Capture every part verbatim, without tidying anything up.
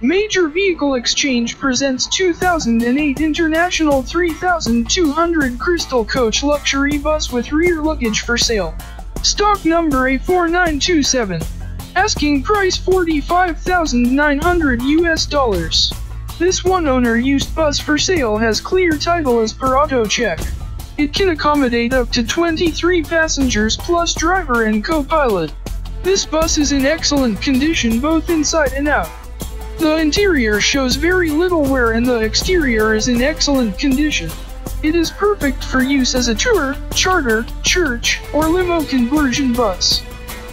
Major Vehicle Exchange presents two thousand eight International thirty-two hundred Crystal Coach luxury bus with rear luggage for sale. Stock number A four nine two seven. Asking price forty-five thousand nine hundred U S dollars. This one-owner used bus for sale has clear title as per auto check. It can accommodate up to twenty-three passengers plus driver and co-pilot. This bus is in excellent condition both inside and out. The interior shows very little wear and the exterior is in excellent condition. It is perfect for use as a tour, charter, church, or limo conversion bus.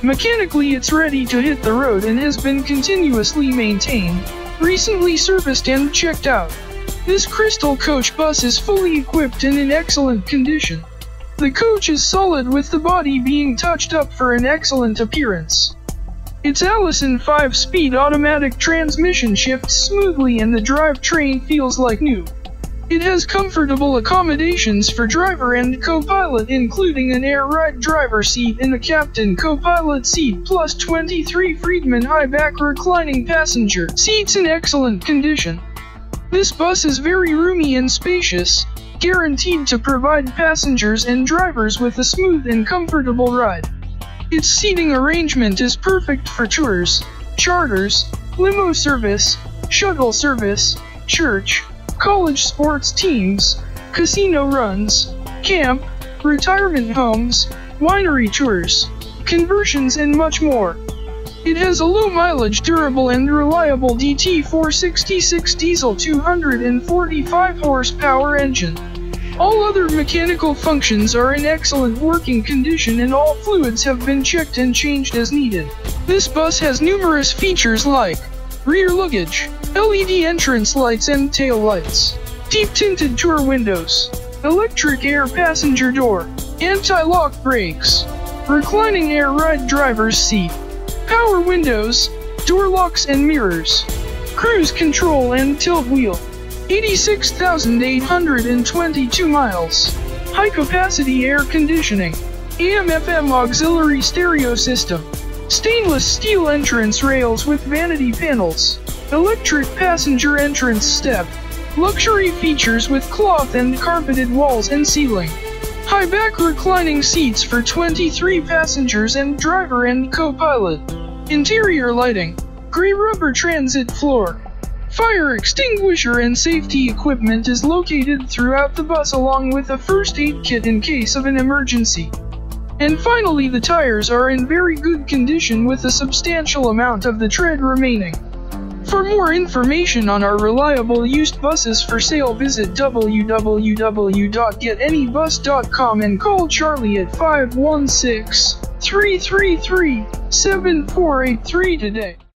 Mechanically it's ready to hit the road and has been continuously maintained, recently serviced and checked out. This Crystal Coach bus is fully equipped and in excellent condition. The coach is solid with the body being touched up for an excellent appearance. Its Allison five-speed automatic transmission shifts smoothly and the drivetrain feels like new. It has comfortable accommodations for driver and co-pilot including an air ride driver seat and a captain co-pilot seat plus twenty-three Friedman high-back reclining passenger seats in excellent condition. This bus is very roomy and spacious, guaranteed to provide passengers and drivers with a smooth and comfortable ride. Its seating arrangement is perfect for tours, charters, limo service, shuttle service, church, college sports teams, casino runs, camp, retirement homes, winery tours, conversions and much more. It has a low-mileage durable and reliable D T four sixty-six diesel two hundred forty-five horsepower engine. All other mechanical functions are in excellent working condition and all fluids have been checked and changed as needed. This bus has numerous features like rear luggage, L E D entrance lights and tail lights, deep tinted tour windows, electric air passenger door, anti-lock brakes, reclining air ride driver's seat, power windows, door locks and mirrors, cruise control and tilt wheel. eighty-six thousand eight hundred twenty-two miles. High capacity air conditioning. A M F M auxiliary stereo system. Stainless steel entrance rails with vanity panels. Electric passenger entrance step. Luxury features with cloth and carpeted walls and ceiling. High back reclining seats for twenty-three passengers and driver and co-pilot. Interior lighting. Gray rubber transit floor. Fire extinguisher and safety equipment is located throughout the bus along with a first aid kit in case of an emergency. And finally, the tires are in very good condition with a substantial amount of the tread remaining. For more information on our reliable used buses for sale, visit w w w dot get any bus dot com and call Charlie at five one six, three three three, seven four eight three today.